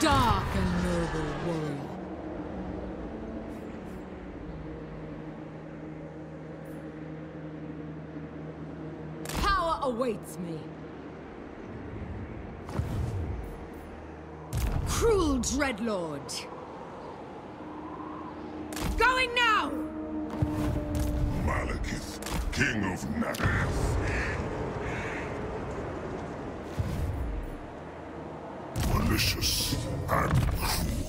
dark and noble warrior. Power awaits me. Cruel Dreadlord. Going now! Malekith, King of Naggaroth. Malicious and cruel.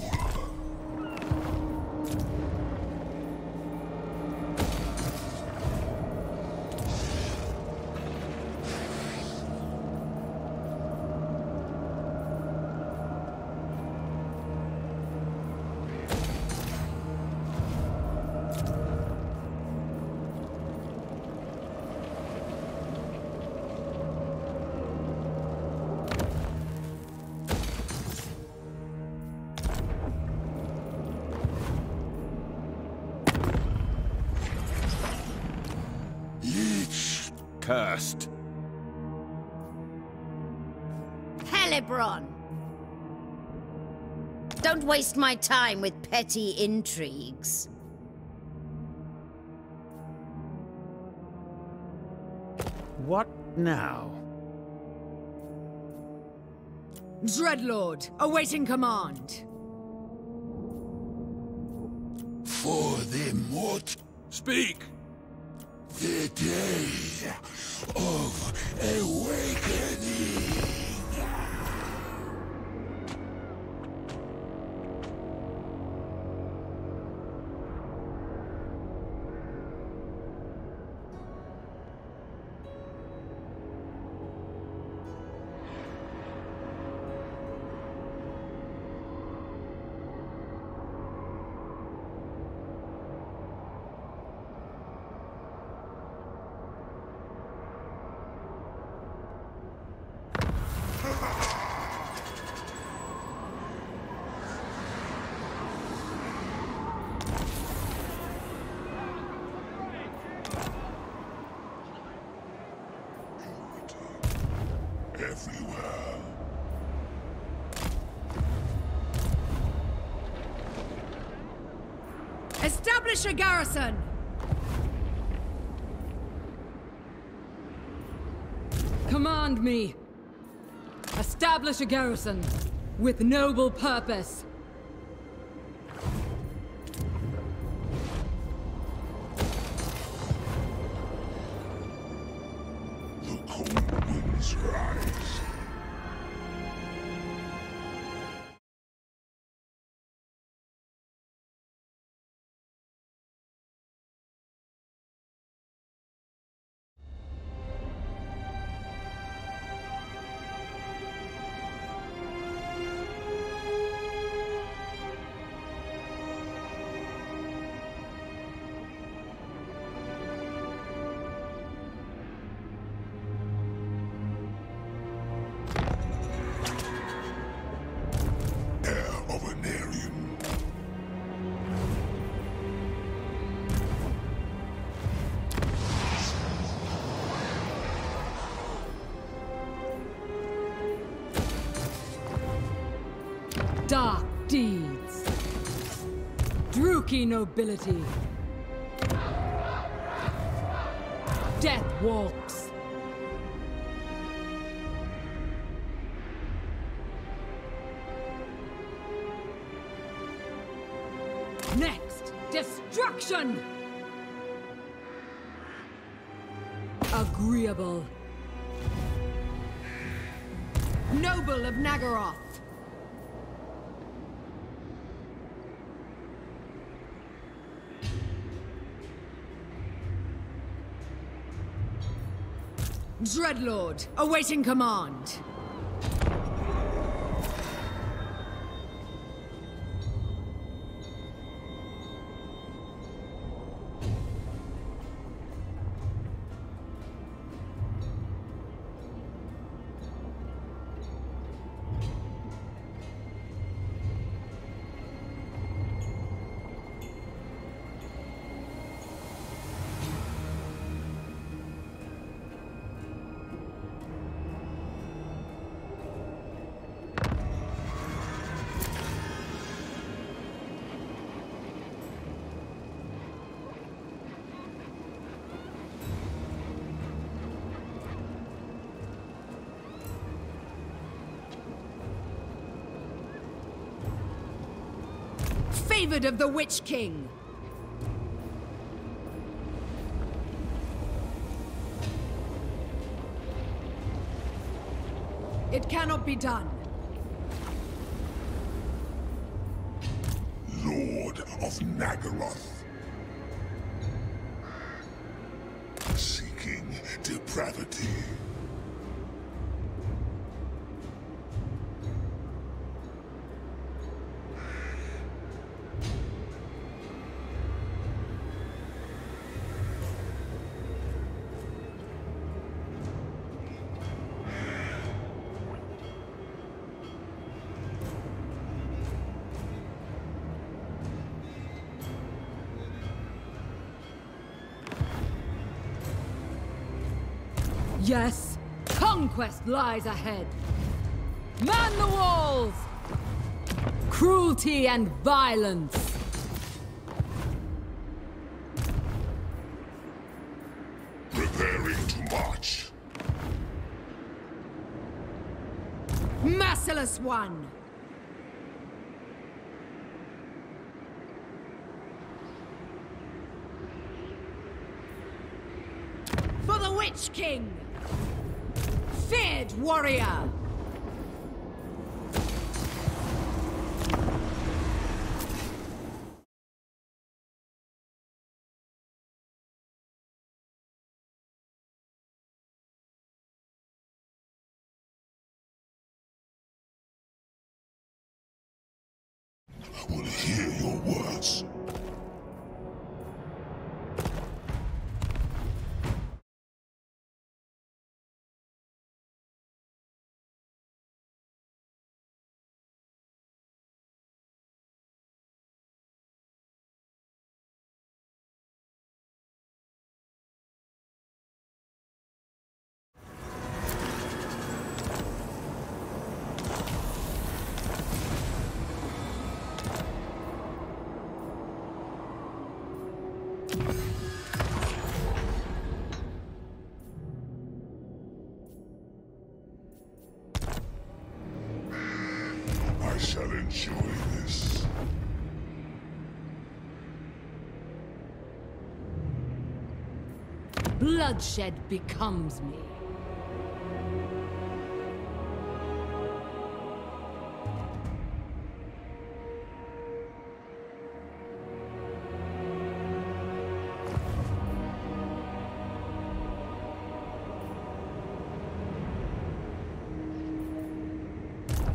Cursed. Hellebron! Don't waste my time with petty intrigues. What now? Dreadlord, awaiting command. For the mort... Speak! The day of awakening. Establish a garrison! Command me! Establish a garrison with noble purpose! The cold winds rise. Dark deeds. Druki nobility. Death walks. Next, destruction. Agreeable. Noble of Naggaroth. Dreadlord, awaiting command. favored of the Witch King. It cannot be done. Lord of Naggaroth, seeking depravity. Yes, conquest lies ahead. Man the walls! Cruelty and violence! Preparing to march. Merciless one! For the Witch King! Feared warrior! I will hear your words. I shall enjoy this. Bloodshed becomes me.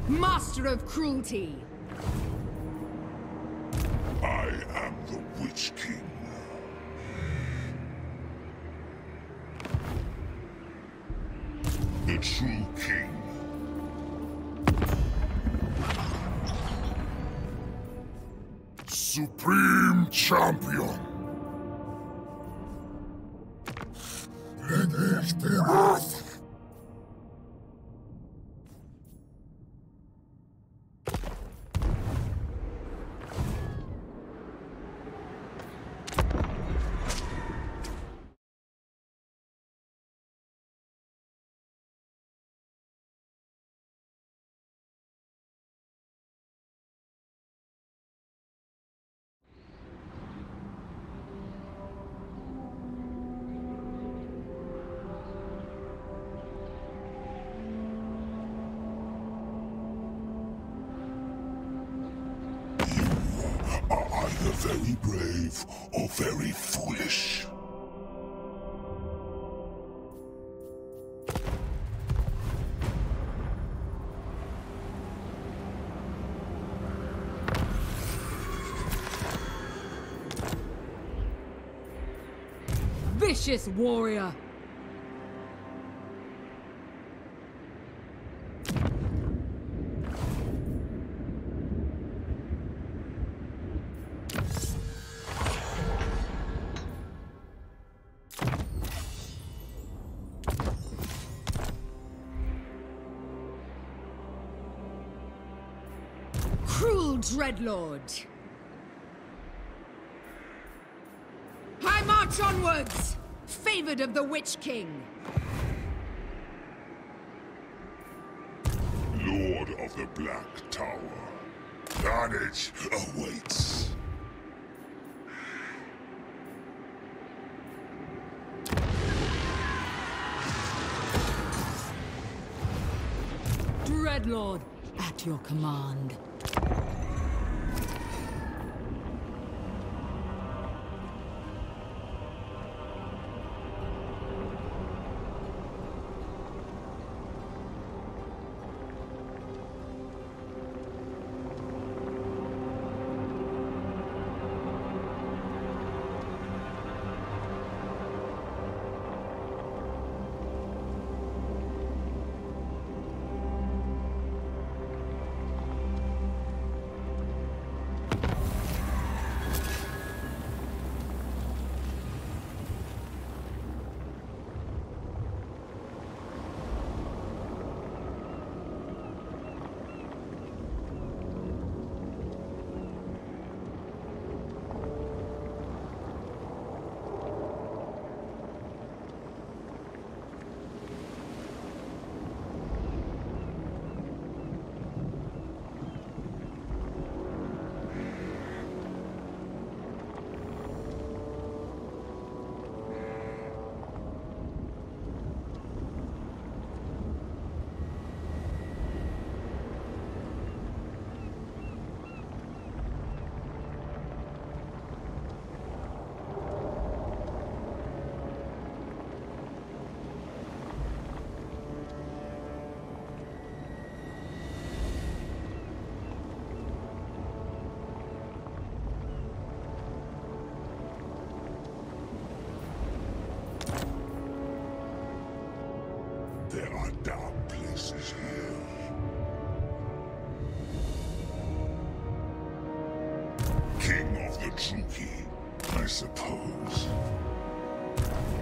Master of cruelty! I am the Witch King. The true king. Supreme champion. Lineage beneath. Very brave or very foolish. Vicious warrior. Dreadlord. I march onwards, favored of the Witch King. Lord of the Black Tower. Carnage awaits. Dreadlord, at your command.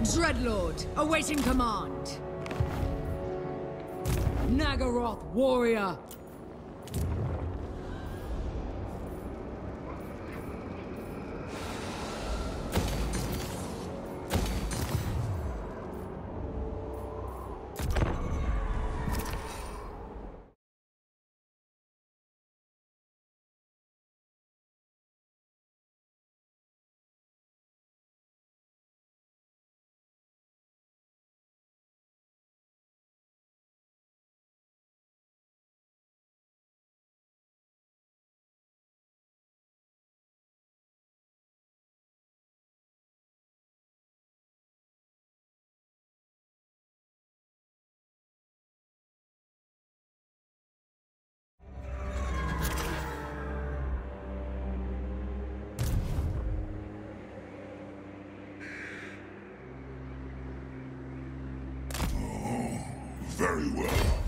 Dreadlord, awaiting command. Naggaroth warrior. Very well.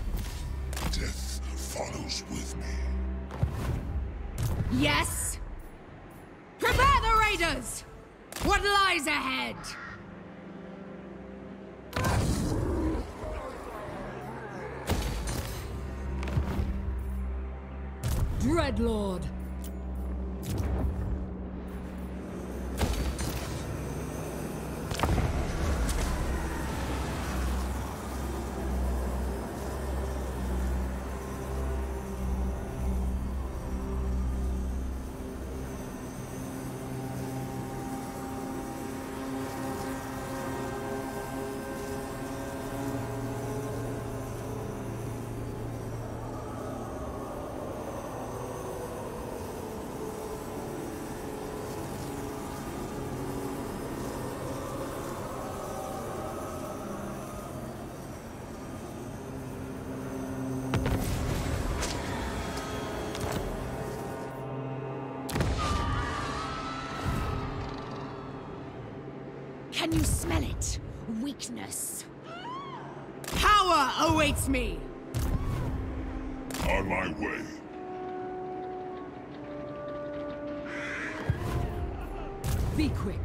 Death follows with me. Yes! Prepare the raiders! What lies ahead? Dreadlord. Can you smell it? Weakness. Power awaits me! On my way. Be quick.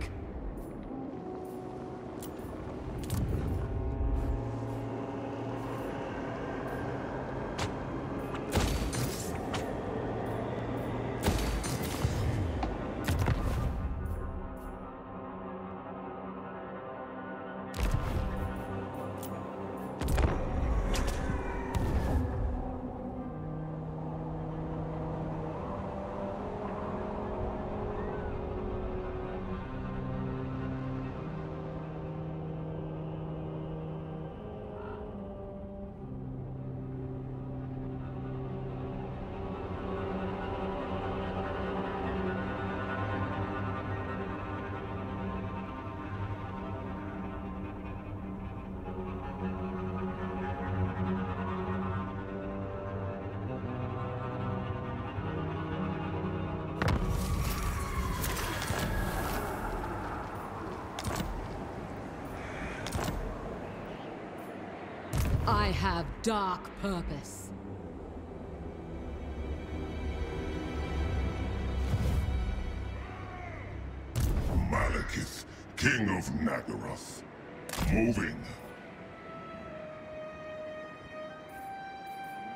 I have dark purpose. Malekith, King of Naggaroth. Moving.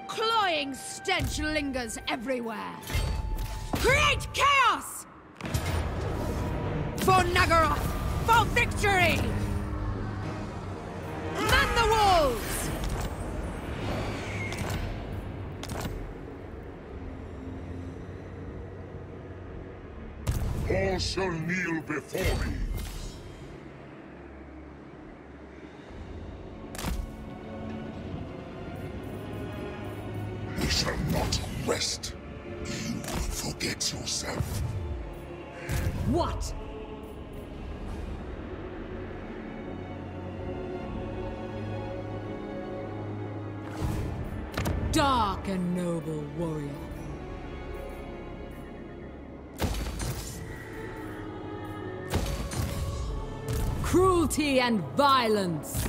Cloying stench lingers everywhere. Create chaos! For Naggaroth! For victory! Man the walls! All shall kneel before me. They shall not rest. You forget yourself. What? Dark and noble warrior. Cruelty and violence.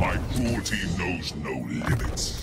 My cruelty knows no limits.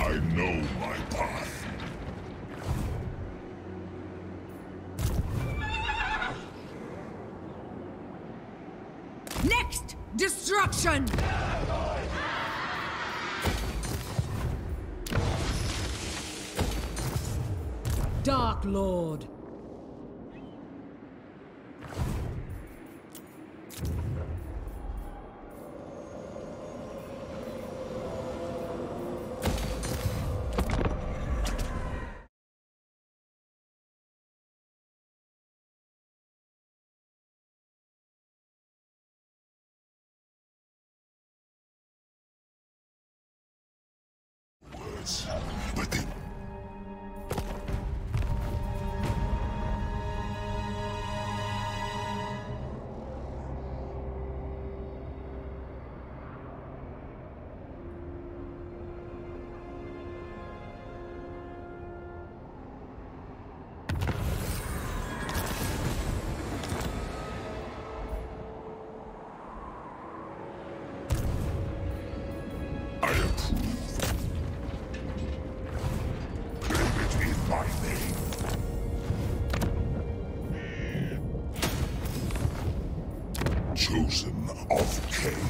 I know my path. Next, destruction! Dark Lord. But they... I approve. Chosen of Cain.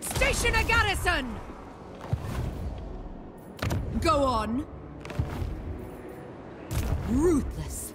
Station a garrison! Go on. Ruthless.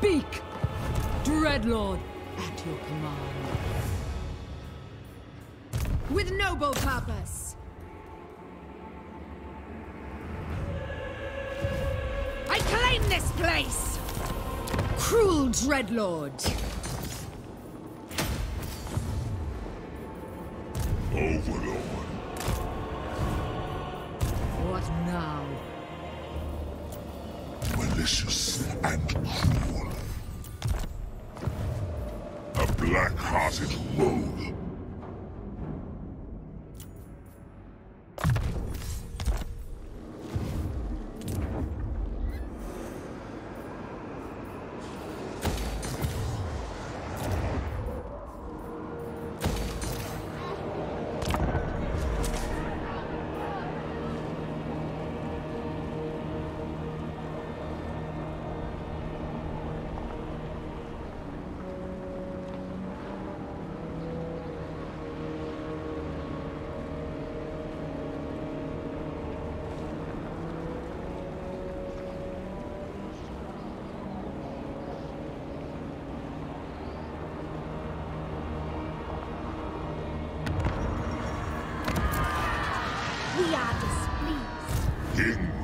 Speak! Dreadlord, at your command. With noble purpose! I claim this place! Cruel Dreadlord! Overlord. What now? Malicious and cruel. A black-hearted rogue.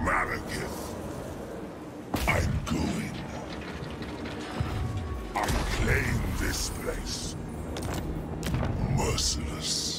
Malekith, I'm going. I claim this place. Merciless.